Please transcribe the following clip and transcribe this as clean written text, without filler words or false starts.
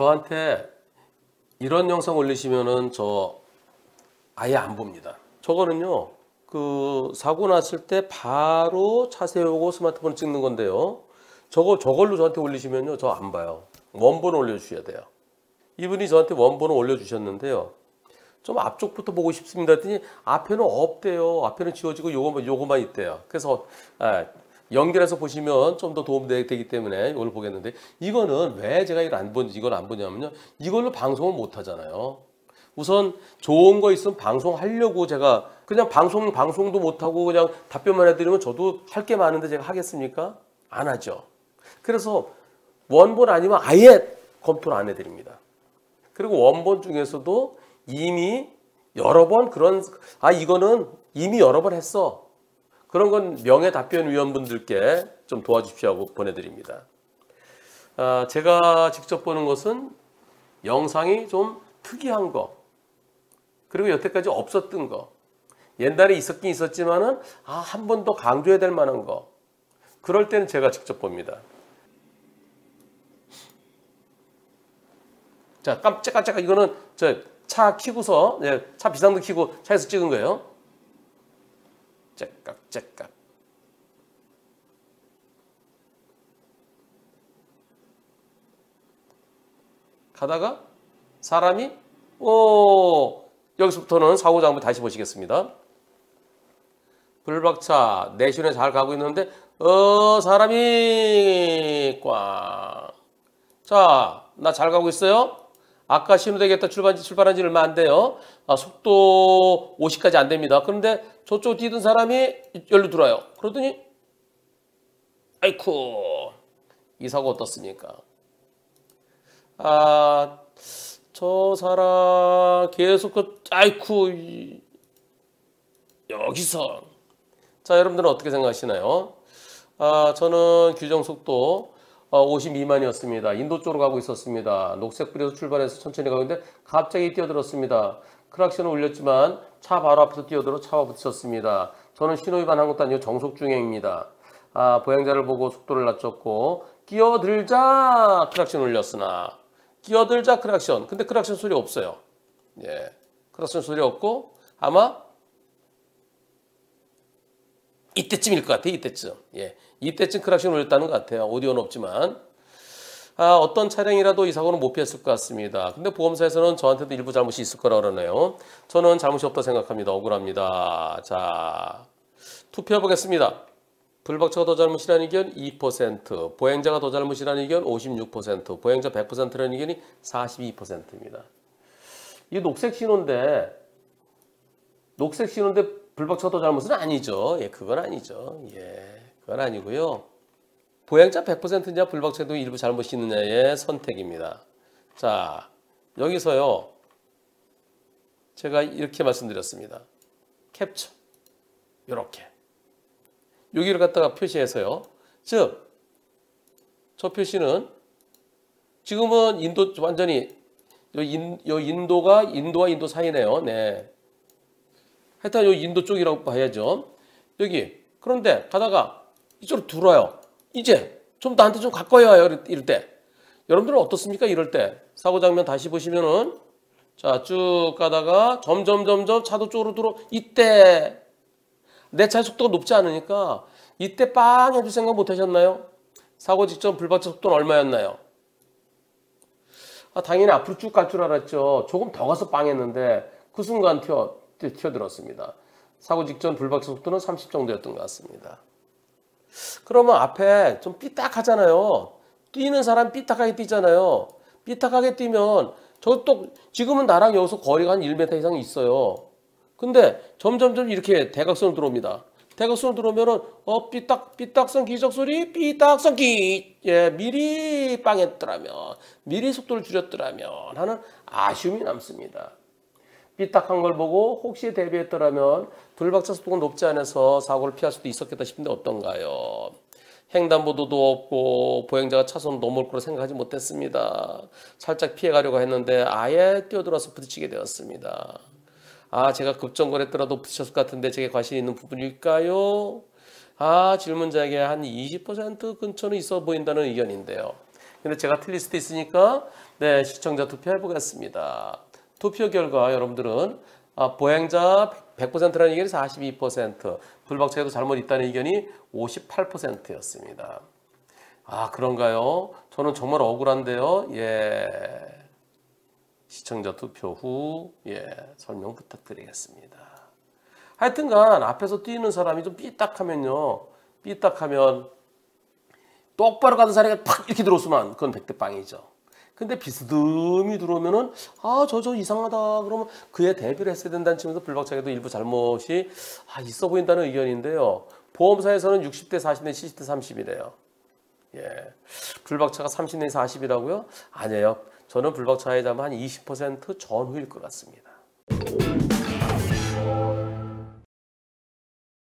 저한테 이런 영상 올리시면은 저 아예 안 봅니다. 저거는요, 그 사고 났을 때 바로 차 세우고 스마트폰 찍는 건데요, 저걸로 저한테 올리시면요 저 안 봐요. 원본 올려주셔야 돼요. 이분이 저한테 원본을 올려주셨는데요, 좀 앞쪽부터 보고 싶습니다 했더니 앞에는 없대요. 앞에는 지워지고 요거만 있대요. 그래서 연결해서 보시면 좀 더 도움되기 때문에 이걸 보겠는데, 이거는 왜 제가 이걸 안 보냐면요, 이걸로 방송을 못 하잖아요. 우선 좋은 거 있으면 방송하려고 제가 그냥 방송도 못 하고 그냥 답변만 해드리면 저도 할 게 많은데 제가 하겠습니까? 안 하죠. 그래서 원본 아니면 아예 검토를 안 해드립니다. 그리고 원본 중에서도 이미 여러 번 그런, 이거는 이미 여러 번 했어, 그런 건 명예답변위원분들께 좀 도와주십시오 하고 보내드립니다. 제가 직접 보는 것은 영상이 좀 특이한 거, 그리고 여태까지 없었던 거, 옛날에 있었긴 있었지만은 한 번 더 강조해야 될 만한 거, 그럴 때는 제가 직접 봅니다. 자, 깜짝깜짝, 이거는 저 차 켜고서, 차 비상등 켜고 차에서 찍은 거예요. 째깍째깍. 가다가 사람이, 여기서부터는 사고 장면 다시 보시겠습니다. 블박차 내시는 잘 가고 있는데 사람이 꽝. 자, 나 잘 가고 있어요. 아까 신호되겠다, 출발한 지 얼마 안 돼요. 속도 50까지 안 됩니다. 그런데 저쪽 뛰던 사람이 열로 들어와요. 그러더니 아이쿠, 이 사고 어떻습니까? 저 사람 계속 아이쿠 여기서. 자, 여러분들은 어떻게 생각하시나요? 저는 규정속도 52만이었습니다. 인도 쪽으로 가고 있었습니다. 녹색불에서 출발해서 천천히 가고 있는데 갑자기 뛰어들었습니다. 크락션을 울렸지만 차 바로 앞에서 뛰어들어 차와 부딪혔습니다. 저는 신호위반한 것도 아니고 정속주행입니다. 보행자를 보고 속도를 낮췄고, 끼어들자 크락션 울렸으나, 끼어들자 크락션, 근데 크락션 소리 없어요. 크락션 소리 없고 아마 이때쯤일 것 같아요. 이때쯤 크락션을 울렸다는 것 같아요. 오디오는 없지만 어떤 차량이라도 이 사고는 못 피했을 것 같습니다. 근데 보험사에서는 저한테도 일부 잘못이 있을 거라 그러네요. 저는 잘못이 없다 생각합니다. 억울합니다. 자, 투표해 보겠습니다. 블박차가 더 잘못이라는 의견 2%, 보행자가 더 잘못이라는 의견 56%, 보행자 100%라는 의견이 42%입니다. 이 녹색 신호인데 블박차가 더 잘못은 아니죠. 그건 아니죠. 그건 아니고요. 보행자 100%냐 블박차도 일부 잘못이 있느냐의 선택입니다. 자, 여기서요, 제가 이렇게 말씀드렸습니다. 캡처, 요렇게 여기를 갖다가 표시해서요, 즉 저 표시는 지금은 인도, 완전히 인도와 인도 사이네요. 하여튼 요 인도 쪽이라고 봐야죠. 여기, 그런데 가다가 이쪽으로 들어와요. 이제 좀 나한테 좀 가까이 와요. 이럴 때 여러분들은 어떻습니까? 이럴 때 사고 장면 다시 보시면은, 자, 쭉 가다가 점점 차도 쪽으로 들어, 이때 내 차의 속도가 높지 않으니까 이때 빵 해줄 생각 못 하셨나요? 사고 직전 블박차 속도는 얼마였나요? 당연히 앞으로 쭉 갈 줄 알았죠. 조금 더 가서 빵 했는데 그 순간 튀어들었습니다. 사고 직전 블박차 속도는 30 정도였던 것 같습니다. 그러면 앞에 좀 삐딱하잖아요. 뛰는 사람 삐딱하게 뛰잖아요. 삐딱하게 뛰면 저도 지금은 나랑 여기서 거리가 한 1m 이상 있어요. 근데 점점 이렇게 대각선으로 들어옵니다. 대각선으로 들어오면은 삐딱선 기적 소리, 삐딱선 기, 미리 빵했더라면, 미리 속도를 줄였더라면 하는 아쉬움이 남습니다. 삐딱한 걸 보고 혹시 대비했더라면 블박차 속도가 높지 않아서 사고를 피할 수도 있었겠다 싶은데 어떤가요? 횡단보도도 없고 보행자가 차선 넘을 거로 생각하지 못했습니다. 살짝 피해가려고 했는데 아예 뛰어들어서 부딪히게 되었습니다. 제가 급정거를 했더라도 부딪혔을 것 같은데 제게 과실이 있는 부분일까요? 질문자에게 한 20% 근처는 있어 보인다는 의견인데요. 근데 제가 틀릴 수도 있으니까 네, 시청자 투표 해보겠습니다. 투표 결과 여러분들은 보행자 100%라는 의견이 42%, 불박차에도 잘못 있다는 의견이 58%였습니다. 아, 그런가요? 저는 정말 억울한데요. 예. 시청자 투표 후 예, 설명 부탁드리겠습니다. 하여튼간 앞에서 뛰는 사람이 좀 삐딱하면요. 삐딱하면 똑바로 가던 사람이 팍 이렇게 들어오면 그건 100대 빵이죠. 근데 비스듬히 들어오면은 아, 저 이상하다 그러면 그에 대비를 했어야 된다는 측면에서 불박차기도 일부 잘못이 있어 보인다는 의견인데요. 보험사에서는 60대 40대 70대 30이래요. 예, 불박차가 30대 40이라고요? 아니에요. 저는 불박차의 잠은 한 20% 전후일 것 같습니다.